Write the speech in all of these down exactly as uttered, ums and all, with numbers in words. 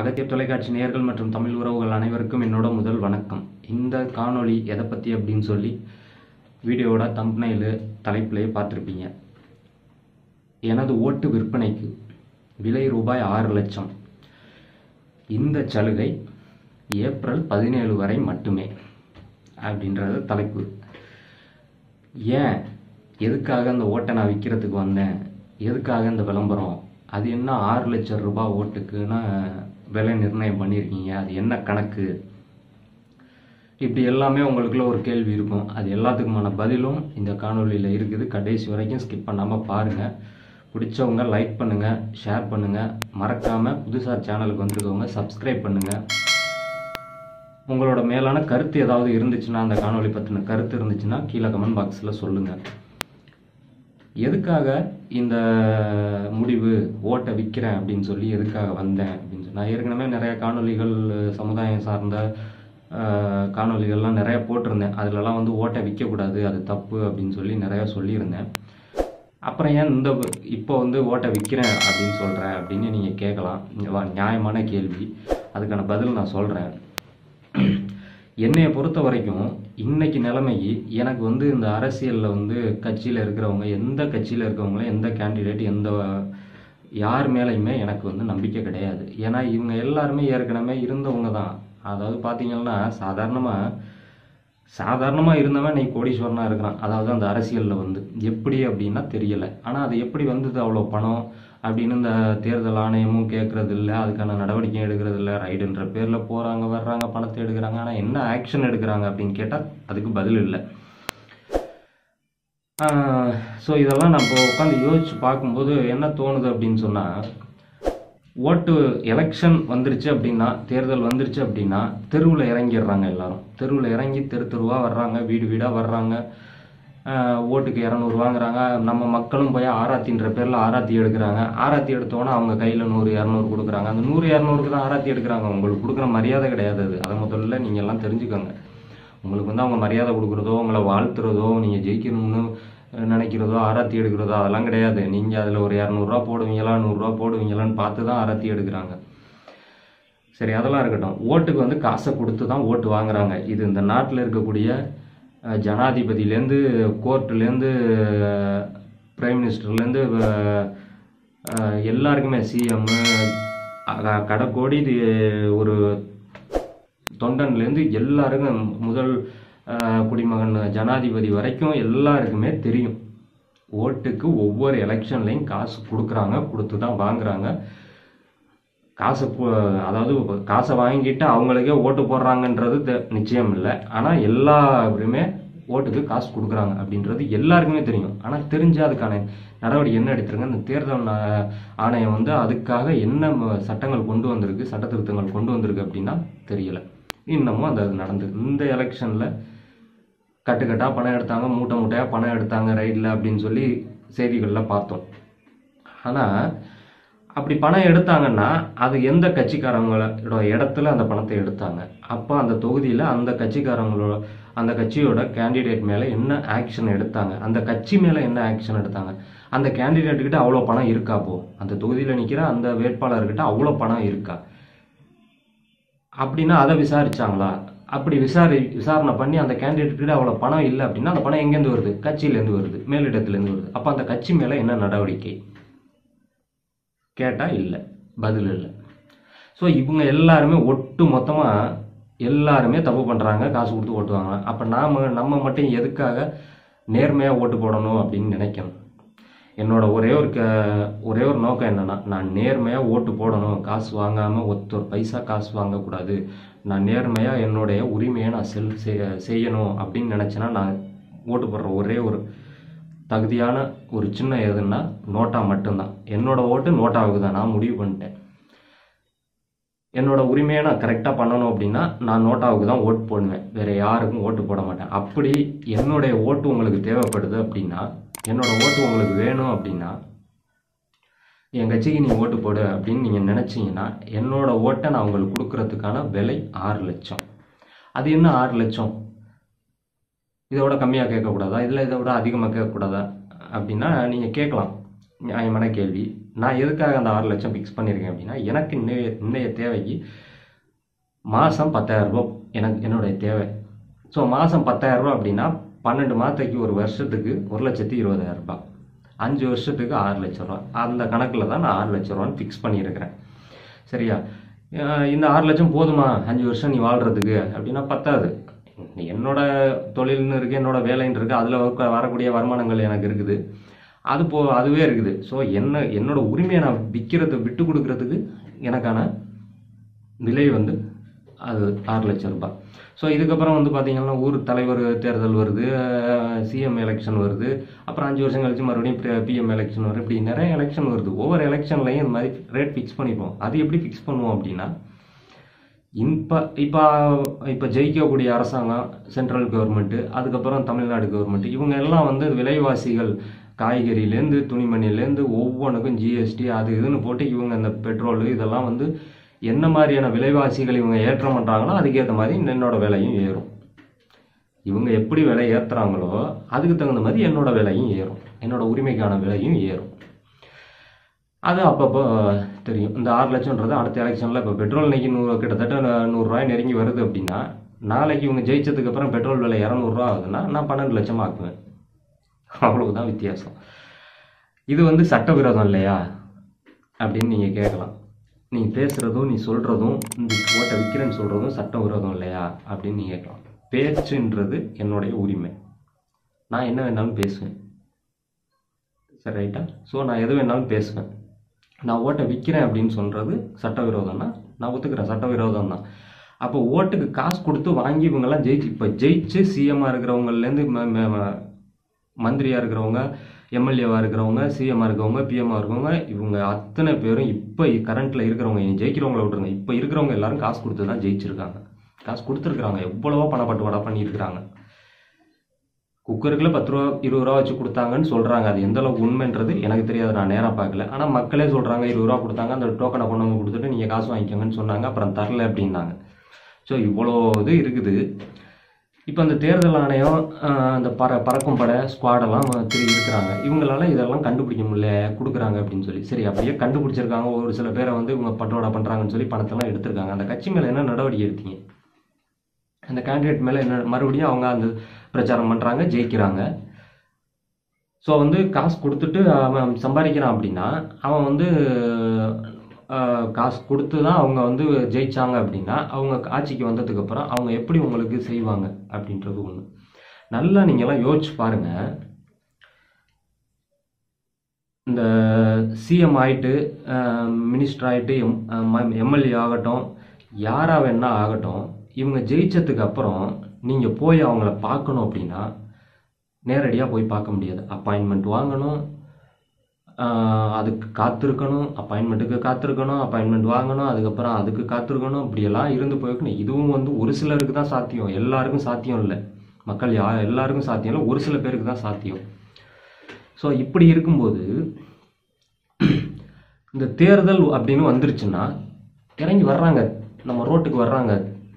அகத்தியப் தொலைக்காட்சி நேயர்கள் மற்றும் தமிழ் உறவுகள் அனைவருக்கும் என்னோட முதல் வணக்கம். இந்த காணொளி எதை பற்றி அப்படின்னு சொல்லி வீடியோவோட தம்ப்னையில் தலைப்பிலேயே பார்த்துருப்பீங்க. எனது ஓட்டு விற்பனைக்கு விலை ரூபாய் ஆறு லட்சம். இந்த சலுகை ஏப்ரல் பதினேழு வரை மட்டுமே அப்படின்றது தலைப்பு. ஏன், எதுக்காக அந்த ஓட்டை நான் விற்கிறதுக்கு வந்தேன், எதுக்காக இந்த விளம்பரம், அது என்ன ஆறு லட்சம் ரூபாய் ஓட்டுக்குன்னா விலை நிர்ணயம் பண்ணியிருக்கீங்க, அது என்ன கணக்கு, இப்படி எல்லாமே உங்களுக்குள்ள ஒரு கேள்வி இருக்கும். அது எல்லாத்துக்குமான பதிலும் இந்த காணொலியில் இருக்குது. கடைசி வரைக்கும் ஸ்கிப் பண்ணாமல் பாருங்கள். பிடிச்சவங்க லைக் பண்ணுங்கள், ஷேர் பண்ணுங்கள். மறக்காமல் புதுசாக சேனலுக்கு வந்துருக்கவங்க சப்ஸ்கிரைப் பண்ணுங்கள். உங்களோட மேலான கருத்து ஏதாவது இருந்துச்சுன்னா, அந்த காணொலி பற்றின கருத்து இருந்துச்சுன்னா கீழே கமெண்ட் பாக்ஸில் சொல்லுங்கள். எதுக்காக இந்த முடிவு, ஓட்டை விற்கிறேன் அப்படின்னு சொல்லி எதுக்காக வந்தேன் அப்படின்னு சொல்லி, நான் ஏற்கனவே நிறையா காணொலிகள், சமுதாயம் சார்ந்த காணொலிகள்லாம் நிறையா போட்டிருந்தேன். அதிலலாம் வந்து ஓட்டை விற்கக்கூடாது, அது தப்பு அப்படின்னு சொல்லி நிறையா சொல்லியிருந்தேன். அப்புறம் ஏன் இந்த இப்போ வந்து ஓட்டை விற்கிறேன் அப்படின்னு சொல்கிறேன் அப்படின்னு நீங்கள் கேட்கலாம். நியாயமான கேள்வி, அதுக்கான பதில் நான் சொல்கிறேன். என்னையை பொறுத்த வரைக்கும் இன்றைக்கி நிலைமைக்கு எனக்கு வந்து இந்த அரசியலில் வந்து கட்சியில் இருக்கிறவங்க, எந்த கட்சியில் இருக்கிறவங்களும், எந்த கேண்டிடேட், எந்த யார் மேலேயுமே எனக்கு வந்து நம்பிக்கை கிடையாது. ஏன்னா இவங்க எல்லாருமே ஏற்கனவே இருந்தவங்க தான். அதாவது பார்த்திங்கன்னா சாதாரணமாக சாதாரணமாக இருந்தவன் இன்னைக்கு கோடீஸ்வரனாக இருக்கிறான். அதாவது அந்த அரசியலில் வந்து எப்படி அப்படின்னா தெரியலை. ஆனால் அது எப்படி வந்தது அவ்வளோ பணம் அப்படின்னு இந்த தேர்தல் ஆணையமும் கேட்குறது இல்லை, அதுக்கான நடவடிக்கையும் எடுக்கிறது இல்லை. ரைடுன்ற பேரில் போகிறாங்க, வர்றாங்க, பணத்தை எடுக்கிறாங்க. ஆனால் என்ன ஆக்ஷன் எடுக்கிறாங்க அப்படின்னு கேட்டால் அதுக்கு பதில் இல்லை. ஸோ இதெல்லாம் நம்ம உட்காந்து யோசிச்சு பார்க்கும்போது என்ன தோணுது அப்படின்னு சொன்னால், ஓட்டு எலெக்ஷன் வந்துருச்சு அப்படின்னா, தேர்தல் வந்துருச்சு அப்படின்னா தெருவில் இறங்கிடுறாங்க எல்லாரும். தெருவில் இறங்கி தெரு தெருவாக வர்றாங்க, வீடு வீடாக வர்றாங்க, ஓட்டுக்கு இரநூறு வாங்குறாங்க. நம்ம மக்களும் போய் ஆராத்தின்ற பேரில் ஆராத்தி எடுக்கிறாங்க. ஆராத்தி எடுத்தோன்னா அவங்க கையில் நூறு இரநூறு கொடுக்குறாங்க. அந்த நூறு இரநூறுக்கு தான் ஆராத்தி எடுக்கிறாங்க. உங்களுக்கு கொடுக்குற மரியாதை கிடையாது அது. அதை முதல்ல நீங்கள் எல்லாம் தெரிஞ்சுக்கோங்க. உங்களுக்கு வந்து அவங்க மரியாதை கொடுக்குறதோ, உங்களை வாழ்த்துறதோ, நீங்கள் ஜெயிக்கணும்னு நினைக்கிறதோ, ஆராத்தி எடுக்கிறதோ அதெல்லாம் கிடையாது. நீங்கள் அதில் ஒரு இரநூறுவா போடுவீங்களா, நூறுரூவா போடுவீங்களான்னு பார்த்து தான் ஆராத்தி எடுக்கிறாங்க. சரி, அதெல்லாம் இருக்கட்டும். ஓட்டுக்கு வந்து காசை கொடுத்து தான் ஓட்டு வாங்குறாங்க. இது இந்த நாட்டில் இருக்கக்கூடிய ஜனாதிபதியிலேருந்து, கோர்ட்டுலேருந்து, பிரைம் மினிஸ்டர்லேருந்து எல்லாருக்குமே, சிஎம், கடைக்கோடி ஒரு தொண்டன்லேருந்து எல்லாருக்கும், முதல் குடிமகன் ஜனாதிபதி வரைக்கும் எல்லாருக்குமே தெரியும் ஓட்டுக்கு ஒவ்வொரு எலெக்ஷன்லையும் காசு கொடுக்குறாங்க, கொடுத்து தான் வாங்குறாங்க. காசு, அதாவது காசை வாங்கிட்டு அவங்களுக்கே ஓட்டு போடுறாங்கன்றது நிச்சயம் இல்லை. ஆனால் எல்லாருமே ஓட்டுக்கு காசு கொடுக்குறாங்க அப்படின்றது எல்லாருக்குமே தெரியும். ஆனால் தெரிஞ்ச அதுக்கான நடவடிக்கை என்ன எடுத்துருங்க, இந்த தேர்தல் ஆணையம் வந்து அதுக்காக என்ன சட்டங்கள் கொண்டு வந்திருக்கு, சட்ட திருத்தங்கள் கொண்டு வந்திருக்கு அப்படின்னா தெரியலை. இன்னமும் அது நடந்து, இந்த எலெக்ஷனில் கட்டுக்கட்டாக பணம் எடுத்தாங்க, மூட்டை மூட்டையாக பணம் எடுத்தாங்க ரைடில் அப்படின்னு சொல்லி செய்திகளில் பார்த்தோம். ஆனால் அப்படி பணம் எடுத்தாங்கன்னா அது எந்த கட்சிக்காரங்களோட இடத்துல அந்த பணத்தை எடுத்தாங்க, அப்போ அந்த தொகுதியில் அந்த கட்சிக்காரங்களோட, அந்த கட்சியோட கேண்டிடேட் மேலே என்ன ஆக்ஷன் எடுத்தாங்க, அந்த கட்சி மேலே என்ன ஆக்ஷன் எடுத்தாங்க, அந்த கேண்டிடேட்டுக்கிட்ட அவ்வளோ பணம் இருக்கா, போ அந்த தொகுதியில் நிற்கிற அந்த வேட்பாளர்கிட்ட அவ்வளோ பணம் இருக்கா அப்படின்னா அதை விசாரித்தாங்களா. அப்படி விசாரி விசாரணை பண்ணி அந்த கேண்டிடேட்டுக்கிட்ட அவ்வளோ பணம் இல்லை அப்படின்னா அந்த பணம் எங்கேருந்து வருது, கட்சியிலேருந்து வருது, மேலிடத்துலேருந்து வருது. அப்போ அந்த கட்சி மேலே என்ன நடவடிக்கை கேட்டால் இல்லை, பதில் இல்லை. ஸோ இவங்க எல்லாருமே ஒட்டு மொத்தமாக எல்லாருமே தப்பு பண்ணுறாங்க, காசு கொடுத்து ஓட்டுவாங்க. அப்போ நாம் நம்ம மட்டும் எதுக்காக நேர்மையாக ஓட்டு போடணும் அப்படின்னு நினைக்கணும். என்னோடய ஒரே ஒரு க ஒரே ஒரு நோக்கம் என்னென்னா, நான் நேர்மையாக ஓட்டு போடணும், காசு வாங்காமல், ஒருத்தர் பைசா காசு வாங்கக்கூடாது, நான் நேர்மையாக என்னுடைய உரிமையை நான் செல் செய்யணும் அப்படின்னு நினச்சேன்னா நான் ஓட்டு போடுற ஒரே ஒரு தகுதியான ஒரு சின்ன எதுன்னா நோட்டா மட்டும்தான். என்னோடய ஓட்டு நோட்டாவுக்கு தான் நான் முடிவு பண்ணிட்டேன். என்னோடய உரிமையை நான் கரெக்டாக பண்ணணும் அப்படின்னா நான் நோட்டாவுக்கு தான் ஓட்டு போடுவேன், வேறு யாருக்கும் ஓட்டு போட மாட்டேன். அப்படி என்னுடைய ஓட்டு உங்களுக்கு தேவைப்படுது அப்படின்னா, என்னோடய ஓட்டு உங்களுக்கு வேணும் அப்படின்னா, என் கட்சிக்கு நீ ஓட்டு போடு அப்படின்னு நீங்கள் நினச்சிங்கன்னா என்னோடய ஓட்டை நான் உங்களுக்கு கொடுக்குறதுக்கான விலை ஆறு லட்சம். அது என்ன ஆறு லட்சம், இதை விட கம்மியாக கேட்கக்கூடாதா, இதில் இதை விட அதிகமாக கேட்கக்கூடாதா அப்படின்னா நீங்கள் கேட்கலாம். நியாயமான கேள்வி. நான் எதுக்காக அந்த ஆறு லட்சம் ஃபிக்ஸ் பண்ணியிருக்கேன் அப்படின்னா, எனக்கு இன்னைய இன்னைய தேவைக்கு மாதம் பத்தாயிரம் ரூபா எனக்கு என்னுடைய தேவை. ஸோ மாதம் பத்தாயிரம் ரூபா அப்படின்னா பன்னெண்டு மாதத்துக்கு ஒரு வருஷத்துக்கு ஒரு லட்சத்தி இருபதாயிரம் ரூபாய், அஞ்சு வருஷத்துக்கு ஆறு லட்ச ரூபா. அந்த கணக்கில் தான் நான் ஆறு லட்ச ரூபான்னு ஃபிக்ஸ் பண்ணியிருக்கிறேன். சரியா? இந்த ஆறு லட்சம் போதுமா அஞ்சு வருஷம் நீ வாழ்கிறதுக்கு அப்படின்னா பத்தாது. என்னோட தொழில்னு இருக்குது, என்னோட வேலைன்னு இருக்குது, அதில் வரக்கூடிய வருமானங்கள் எனக்கு இருக்குது, அது போ அதுவே இருக்குது. ஸோ என்ன என்னோட உரிமையை நான் விற்கிறத விட்டு கொடுக்கறதுக்கு எனக்கான விலை வந்து அது ஆறு லட்சம் ரூபாய். ஸோ இதுக்கப்புறம் வந்து பார்த்திங்கன்னா ஊர் தலைவர் தேர்தல் வருது, சிஎம் எலெக்ஷன் வருது, அப்புறம் அஞ்சு வருஷம் கழிச்சு மறுபடியும் பிஎம் எலெக்ஷன் வருது, இப்படி நிறைய எலெக்ஷன் வருது. ஒவ்வொரு எலெக்ஷன்லையும் இந்த மாதிரி ரேட் ஃபிக்ஸ் பண்ணிப்போம். அது எப்படி ஃபிக்ஸ் பண்ணுவோம் அப்படின்னா, இப்போ இப்போ இப்போ ஜெயிக்கக்கூடிய அரசாங்கம், சென்ட்ரல் கவர்மெண்ட்டு, அதுக்கப்புறம் தமிழ்நாடு கவர்மெண்ட்டு, இவங்க எல்லாம் வந்து விலைவாசிகள் காய்கறியிலேருந்து துணிமணிலேருந்து ஒவ்வொன்றுக்கும் ஜிஎஸ்டி அது இதுன்னு போட்டு இவங்க அந்த பெட்ரோலு இதெல்லாம் வந்து என்ன மாதிரியான விலைவாசிகள் இவங்க ஏற்றம் பண்ணுறாங்களோ அதுக்கேற்ற மாதிரி என்னோடய விலையும் ஏறும். இவங்க எப்படி விலை ஏற்றுறாங்களோ அதுக்கு தகுந்த மாதிரி என்னோடய விலையும் ஏறும், என்னோடய உரிமைக்கான விலையும் ஏறும். அது அப்பப்போ தெரியும். இந்த ஆறு லட்சம்ன்றது அடுத்த எலெக்ஷனில் இப்போ பெட்ரோல் இன்றைக்கி நூறு கிட்டத்தட்ட நூறுரூவாய் நெருங்கி வருது அப்படின்னா, நாளைக்கு இவங்க ஜெயிச்சதுக்கப்புறம் பெட்ரோல் விலை இரநூறுவா ஆகுதுன்னா நான் பன்னெண்டு லட்சம் ஆக்குவேன். அவ்வளவுதான் வித்தியாசம். இது வந்து சட்டவிரோதம் இல்லையா அப்படின்னு நீங்கள் கேட்கலாம். நீ பேசுகிறதும் நீ சொல்கிறதும் இந்த ஓட்டை விற்கிறேன்னு சொல்கிறதும் சட்டவிரோதம் இல்லையா அப்படின்னு நீங்கள் கேட்கலாம். பேச்சுன்றது என்னுடைய உரிமை, நான் என்ன வேணாலும் பேசுவேன். சரி, ரைட்டா? ஸோ நான் எது வேணாலும் பேசுவேன். நான் ஓட்டை விற்கிறேன் அப்படின்னு சொல்கிறது சட்டவிரோதம்னா நான் ஒத்துக்கிறேன், சட்டவிரோதம் தான். அப்போ ஓட்டுக்கு காசு கொடுத்து வாங்கி இவங்கெல்லாம் ஜெயிச்சு இப்போ ஜெயிச்சு சிஎம்மாக இருக்கிறவங்கலேருந்து மந்திரியாக இருக்கிறவங்க, எம்எல்ஏவாக இருக்கிறவங்க, சிஎம்மாக இருக்கிறவங்க, பிஎம்மாக இருக்கிறவங்க, இவங்க அத்தனை பேரும் இப்போ கரண்ட்டில் இருக்கிறவங்க, ஜெயிக்கிறவங்கள விட்டுருங்க, இப்போ இருக்கிறவங்க எல்லாரும் காசு கொடுத்து தான் ஜெயிச்சிருக்காங்க, காசு கொடுத்துருக்குறாங்க, எவ்வளவோ பணப்பட்டுவாடா பண்ணியிருக்கிறாங்க. குக்கருக்குள்ளே பத்து ரூபா இருபது ரூபா வச்சு கொடுத்தாங்கன்னு சொல்கிறாங்க. அது எந்தளவுக்கு உண்மைன்றது எனக்கு தெரியாது, நான் நேராக பார்க்கல. ஆனால் மக்களே சொல்கிறாங்க இருபது ரூபா கொடுத்தாங்க, அந்த டோக்கனை கொண்டு வந்து கொடுத்துட்டு நீங்கள் காசு வாங்கிக்கோங்கன்னு சொன்னாங்க, அப்புறம் தரல அப்படின்னாங்க. ஸோ இவ்வளோ இது இருக்குது. இப்போ அந்த தேர்தல் ஆணையம், அந்த பற பறக்கும் படை ஸ்குவாடெல்லாம் திரு இருக்கிறாங்க, இவங்களால இதெல்லாம் கண்டுபிடிக்க முடியல கொடுக்குறாங்க அப்படின்னு சொல்லி. சரி, அப்படியே கண்டுபிடிச்சிருக்காங்க. ஒரு சில பேரை வந்து இவங்க பட்டோட பண்ணுறாங்கன்னு சொல்லி பணத்தெல்லாம் எடுத்திருக்காங்க. அந்த கட்சி மேலே என்ன நடவடிக்கை எடுத்தீங்க? அந்த கேண்டிடேட் மேலே என்ன? மறுபடியும் அவங்க அந்த பிரச்சாரம் பண்ணுறாங்க, ஜெயிக்கிறாங்க. ஸோ வந்து காசு கொடுத்துட்டு அவன் சம்பாதிக்கிறான் அப்படின்னா, அவன் வந்து காசு கொடுத்து தான் அவங்க வந்து ஜெயித்தாங்க அப்படின்னா, அவங்க ஆட்சிக்கு வந்ததுக்கப்புறம் அவங்க எப்படி உங்களுக்கு செய்வாங்க அப்படின்றது ஒன்று. நல்லா நீங்கள்லாம் யோசிச்சு பாருங்கள். இந்த சிஎம் ஆகிட்டு, மினிஸ்டர் ஆகிட்டு, எம் எம்எல்ஏ ஆகட்டும், யாராக வேணா ஆகட்டும், இவங்க ஜெயித்ததுக்கப்புறம் நீங்கள் போய் அவங்கள பார்க்கணும் அப்படின்னா நேரடியாக போய் பார்க்க முடியாது. அப்பாயின்மெண்ட் வாங்கணும், அதுக்கு காத்திருக்கணும், அப்பாயின்மெண்ட்டுக்கு காத்திருக்கணும், அப்பாயின்மெண்ட் வாங்கணும், அதுக்கப்புறம் அதுக்கு காத்திருக்கணும், இப்படியெல்லாம் இருந்து போயிருக்கணும். இதுவும் வந்து ஒரு சிலருக்கு தான் சாத்தியம், எல்லாருக்கும் சாத்தியம் இல்லை. மக்கள் யா எல்லாருக்கும் சாத்தியம் இல்லை, ஒரு சில பேருக்கு தான் சாத்தியம். ஸோ இப்படி இருக்கும்போது இந்த தேர்தல் அப்படின்னு வந்துருச்சுன்னா இறங்கி வர்றாங்க, நம்ம ரோட்டுக்கு வர்றாங்க,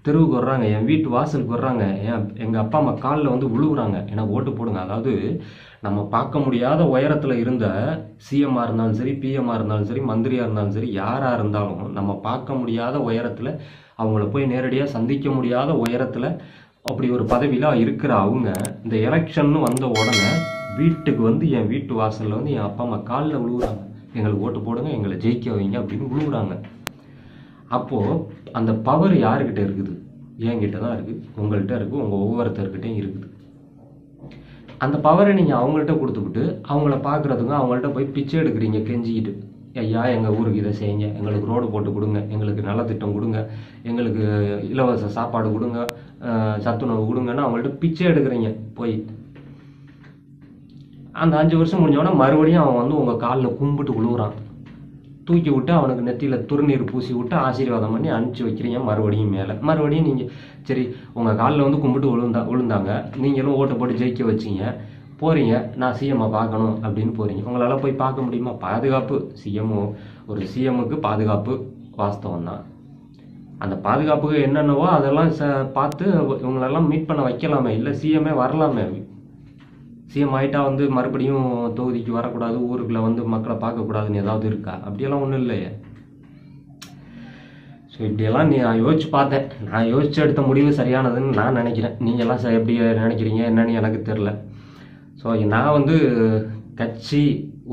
தெருவுக்கு வர்றாங்க, என் வீட்டு வாசலுக்கு வர்றாங்க, என் எங்கள் அப்பா அம்மா காலில் வந்து விழுகுறாங்க, எனக்கு ஓட்டு போடுங்க. அதாவது நம்ம பார்க்க முடியாத உயரத்தில் இருந்த சிஎம்மாக இருந்தாலும் சரி, பிஎம்மாக இருந்தாலும் சரி, மந்திரியாக இருந்தாலும் சரி, யாராக இருந்தாலும் நம்ம பார்க்க முடியாத உயரத்தில், அவங்கள போய் நேரடியாக சந்திக்க முடியாத உயரத்தில், அப்படி ஒரு பதவியில் இருக்கிற அவங்க இந்த எலெக்ஷன்னு வந்த உடனே வீட்டுக்கு வந்து என் வீட்டு வாசலில் வந்து என் அப்பா அம்மா காலில் விழுகுறாங்க, எங்களுக்கு ஓட்டு போடுங்க, எங்களை ஜெயிக்க வைங்க அப்படின்னு விழுகுறாங்க. அப்போது அந்த பவர் யாருக்கிட்ட இருக்குது? என்கிட்ட தான் இருக்குது, உங்கள்கிட்ட இருக்குது, உங்கள் ஒவ்வொருத்தர்கிட்டையும் இருக்குது. அந்த பவரை நீங்கள் அவங்கள்ட்ட கொடுத்துக்கிட்டு அவங்கள பார்க்குறதுங்க, அவங்கள்ட்ட போய் பிச்சை எடுக்கிறீங்க கெஞ்சிக்கிட்டு, ஐயா எங்கள் ஊருக்கு இதை செய்யுங்க, எங்களுக்கு ரோடு போட்டு கொடுங்க, எங்களுக்கு நலத்திட்டம் கொடுங்க, எங்களுக்கு இலவச சாப்பாடு கொடுங்க, சத்துணவு கொடுங்கன்னா அவங்கள்ட்ட பிச்சை எடுக்கிறீங்க போய். அந்த அஞ்சு வருஷம் முடிஞ்சோடனே மறுபடியும் அவன் வந்து உங்கள் காலில் கும்பிட்டு விழுகுறான், தூக்கி விட்டு அவனுக்கு நெத்தியில் துருநீர் பூசி விட்டு ஆசீர்வாதம் பண்ணி அனுப்பிச்சி வைக்கிறீங்க. மறுபடியும் மேலே மறுபடியும் நீங்கள் சரி உங்கள் காலில் வந்து கும்பிட்டு விழுந்தா விழுந்தாங்க நீங்களும் ஓட்டை போட்டு ஜெயிக்க வச்சிங்க, போகிறீங்க, நான் சிஎம்மை பார்க்கணும் அப்படின்னு போகிறீங்க. உங்களால் போய் பார்க்க முடியுமா? பாதுகாப்பு சிஎம்மோ ஒரு சிஎம்முக்கு பாதுகாப்பு வாஸ்தவம் தான். அந்த பாதுகாப்புக்கு என்னென்னவோ அதெல்லாம் ச பார்த்து இவங்களெல்லாம் மீட் பண்ண வைக்கலாமே, இல்லை சிஎம்ஏ வரலாமே, சிஎம் ஆகிட்டா வந்து மறுபடியும் தொகுதிக்கு வரக்கூடாது, ஊருக்குள்ளே வந்து மக்களை பார்க்கக்கூடாதுன்னு ஏதாவது இருக்கா? அப்படியெல்லாம் ஒன்றும் இல்லையே. ஸோ இப்படியெல்லாம் நீ நான் யோசிச்சு பார்த்தேன். நான் யோசிச்சு எடுத்த முடிவு சரியானதுன்னு நான் நினைக்கிறேன். நீங்கள்லாம் ச எப்படி நினைக்கிறீங்க என்னன்னு எனக்கு தெரில. ஸோ நான் வந்து கட்சி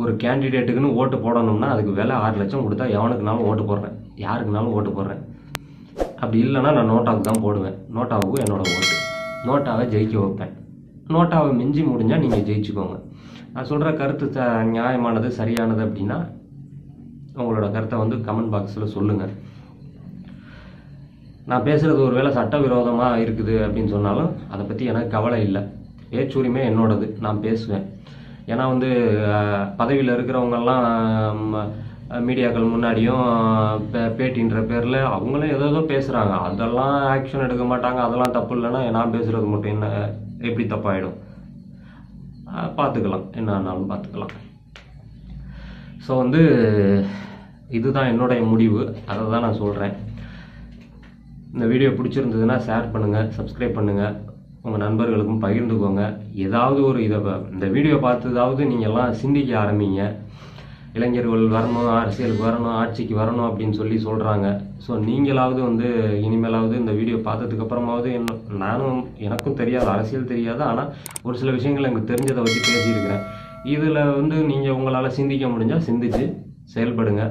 ஒரு கேண்டிடேட்டுக்குன்னு ஓட்டு போடணும்னா அதுக்கு விலை ஆறு லட்சம் கொடுத்தா எவனுக்குனாலும் ஓட்டு போடுறேன், யாருக்குனாலும் ஓட்டு போடுறேன். அப்படி இல்லைன்னா நான் நோட்டாவுக்கு தான் போடுவேன். நோட்டாவுக்கும் என்னோடய ஓட்டு. நோட்டாவை ஜெயிக்க வைப்பேன். நோட்டாவை மிஞ்சி முடிஞ்சால் நீங்கள் ஜெயிச்சுக்கோங்க. நான் சொல்கிற கருத்து ச நியாயமானது சரியானது அப்படின்னா உங்களோட கருத்தை வந்து கமெண்ட் பாக்ஸில் சொல்லுங்கள். நான் பேசுகிறது ஒரு வேளை சட்டவிரோதமாக இருக்குது அப்படின்னு சொன்னாலும் அதை பற்றி எனக்கு கவலை இல்லை. பேச்சுரிமை என்னோடது, நான் பேசுவேன். ஏன்னா வந்து பதவியில் இருக்கிறவங்கெல்லாம் மீடியாக்கள் முன்னாடியும் பே பேட்டின்ற பேரில் அவங்களும் ஏதோ ஏதோ பேசுகிறாங்க. அதெல்லாம் ஆக்ஷன் எடுக்க மாட்டாங்க. அதெல்லாம் தப்பு இல்லைன்னா நான் பேசுகிறது மட்டும் என்ன எப்படி தப்பாயிடும்? பார்த்துக்கலாம், என்ன ஆனாலும் பார்த்துக்கலாம். ஸோ வந்து இதுதான் என்னுடைய முடிவு, அதை தான் நான் சொல்கிறேன். இந்த வீடியோ பிடிச்சிருந்ததுன்னா ஷேர் பண்ணுங்கள், சப்ஸ்கிரைப் பண்ணுங்கள், உங்கள் நண்பர்களுக்கும் பகிர்ந்துக்கோங்க. ஏதாவது ஒரு இதை இந்த வீடியோ பார்த்ததாவது நீங்கள் எல்லாம் சிந்திக்க ஆரம்பிங்க. இளைஞர்கள் வரணும், அரசியலுக்கு வரணும், ஆட்சிக்கு வரணும் அப்படின்னு சொல்லி சொல்கிறாங்க. ஸோ நீங்களாவது வந்து இனிமேலாவது இந்த வீடியோ பார்த்ததுக்கப்புறமாவது என்ன நானும் எனக்கும் தெரியாது, அரசியல் தெரியாது, ஆனால் ஒரு சில விஷயங்கள் எனக்கு தெரிஞ்சதை வச்சு பேசியிருக்கிறேன். இதில் வந்து நீங்கள் உங்களால் சிந்திக்க முடிஞ்சால் சிந்திச்சு செயல்படுங்க.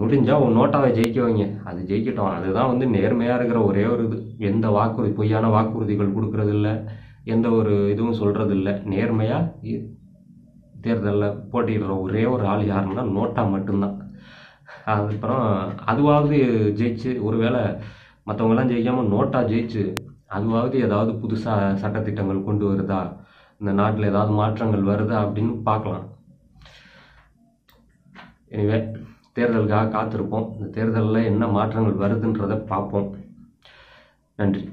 முடிஞ்சால் ஒரு நோட்டாவை ஜெயிக்க வைங்க, அது ஜெயிக்கட்டும். அதுதான் வந்து நேர்மையாக இருக்கிற ஒரே ஒரு இது. எந்த வாக்குறுதி பொய்யான வாக்குறுதிகள் கொடுக்குறதில்ல, எந்த ஒரு இதுவும் சொல்கிறதில்ல. நேர்மையாக தேர்தலில் போட்டிடுற ஒரே ஒரு ஆள் யாருன்னா நோட்டா மட்டும்தான். அதுக்கப்புறம் அதுவாவது ஜெயிச்சு ஒரு வேளை மற்றவங்களாம் ஜெயிக்காமல் நோட்டா ஜெயிச்சு அதுவாவது ஏதாவது புதுசாக சட்டத்திட்டங்கள் கொண்டு வருதா, இந்த நாட்டில் ஏதாவது மாற்றங்கள் வருதா அப்படின்னு பார்க்கலாம். எனிவே தேர்தலுக்காக காத்திருப்போம். இந்த தேர்தலில் என்ன மாற்றங்கள் வருதுன்றதை பார்ப்போம். நன்றி.